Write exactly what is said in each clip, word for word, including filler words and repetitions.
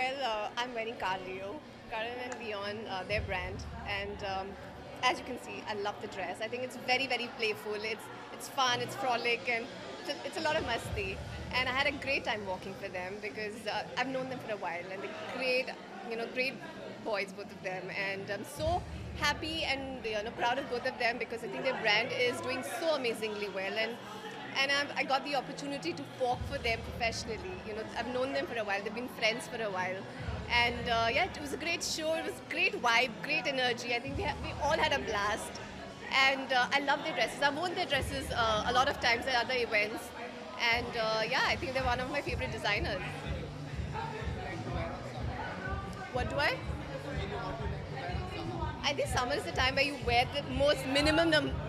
Well, uh, I'm wearing Carlio, Karan and Leon, uh, their brand, and um, as you can see, I love the dress. I think it's very, very playful. It's it's fun, it's frolic, and it's a, it's a lot of masti. And I had a great time walking for them because uh, I've known them for a while, and they're great, you know, great boys, both of them. And I'm so happy and you know proud of both of them because I think their brand is doing so amazingly well. And And I've, I got the opportunity to work for them professionally. You know, I've known them for a while. They've been friends for a while. And uh, yeah, it was a great show. It was great vibe, great energy. I think we, ha we all had a blast. And uh, I love their dresses. I've worn their dresses uh, a lot of times at other events. And uh, yeah, I think they're one of my favorite designers. What do I? I think summer is the time where you wear the most minimum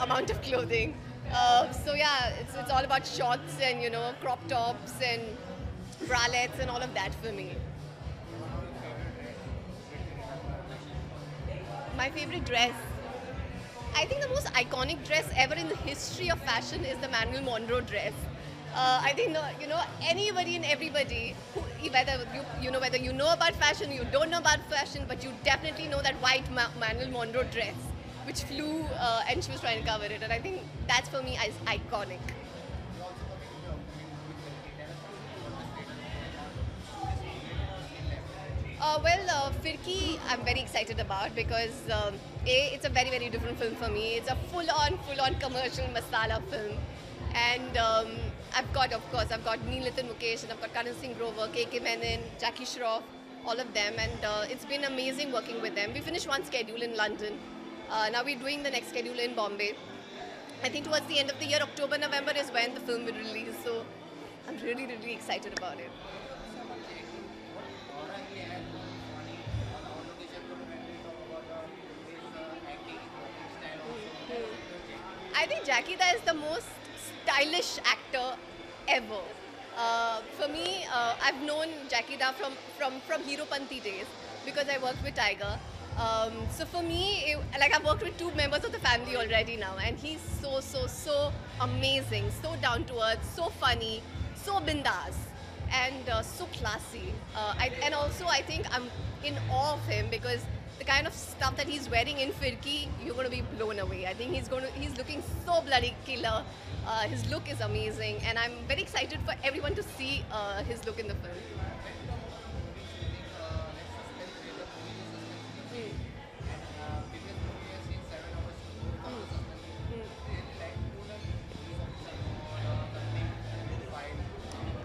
amount of clothing. Uh, so yeah, it's, it's all about shorts and, you know, crop tops and bralettes and all of that for me. My favorite dress. I think the most iconic dress ever in the history of fashion is the Marilyn Monroe dress. Uh, I think, you know, anybody and everybody, who, whether you, you know whether you know about fashion, you don't know about fashion, but you definitely know that white Ma Marilyn Monroe dress, which flew uh, and she was trying to cover it, and I think that's for me is iconic. Uh, well, uh, Firki I'm very excited about because um, A, it's a very very different film for me. It's a full on full on commercial masala film, and um, I've got of course I've got Neelitin Mukesh, and I've got Karan Singh Grover, K K Menon, Jackie Shroff, all of them, and uh, it's been amazing working with them. We finished one schedule in London. Uh, now we're doing the next schedule in Bombay. I think towards the end of the year, October, November is when the film will release. So I'm really, really excited about it. Mm-hmm. I think Jackie Da is the most stylish actor ever. Uh, for me, uh, I've known Jackie Da from, from, from Heropanti days because I worked with Tiger. Um, so for me, it, like I've worked with two members of the family already now, and he's so, so, so amazing, so down to earth, so funny, so bindaas, and uh, so classy. Uh, I, and also, I think I'm in awe of him because the kind of stuff that he's wearing in Firki, you're going to be blown away. I think he's going to, he's looking so bloody killer. Uh, his look is amazing, and I'm very excited for everyone to see uh, his look in the film.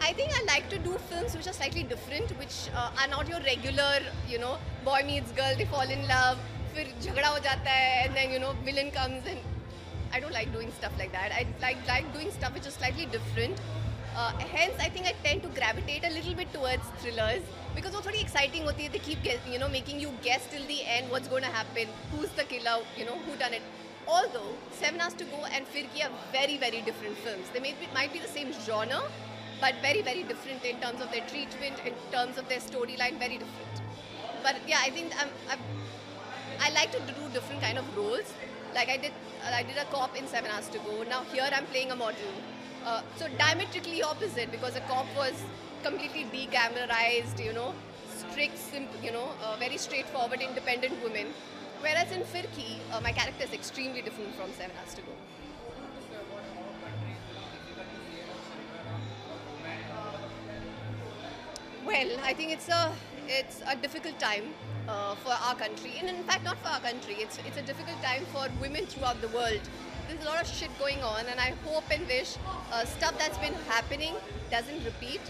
I think I like to do films which are slightly different, which uh, are not your regular, you know, boy meets girl, they fall in love, फिर झगड़ा हो जाता है, and then you know, villain comes, and I don't like doing stuff like that. I like like doing stuff which is slightly different. Uh, hence, I think I tend to gravitate a little bit towards thrillers because वो थोड़ी exciting होती है. They keep guess, you know making you guess till the end what's going to happen, who's the killer, you know, who done it. Although Seven Hours to Go and Firki are very very different films. They may be, might be the same genre, but very, very different in terms of their treatment, in terms of their storyline, very different. But yeah, I think I'm, I'm, I like to do different kind of roles. Like I did, I did a cop in Seven Hours to Go. Now here I'm playing a model. Uh, so diametrically opposite, because a cop was completely de-glamorized, you know, strict, simple, you know, uh, very straightforward, independent woman. Whereas in Firki, uh, my character is extremely different from Seven Hours to Go. Well, I think it's a it's a difficult time uh, for our country, and in fact not for our country. It's it's a difficult time for women throughout the world. There's a lot of shit going on, and I hope and wish uh, stuff that's been happening doesn't repeat.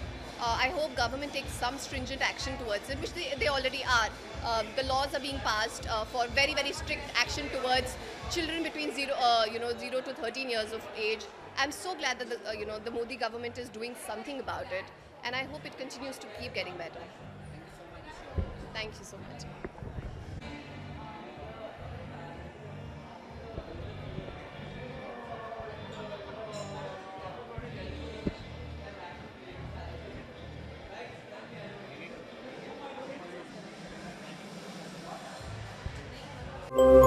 Uh, I hope government takes some stringent action towards it, which they, they already are. Uh, the laws are being passed uh, for very very strict action towards children between zero uh, you know zero to thirteen years of age. I'm so glad that the, uh, you know the Modi government is doing something about it. And I hope it continues to keep getting better. Thank you so much. Thank you so much.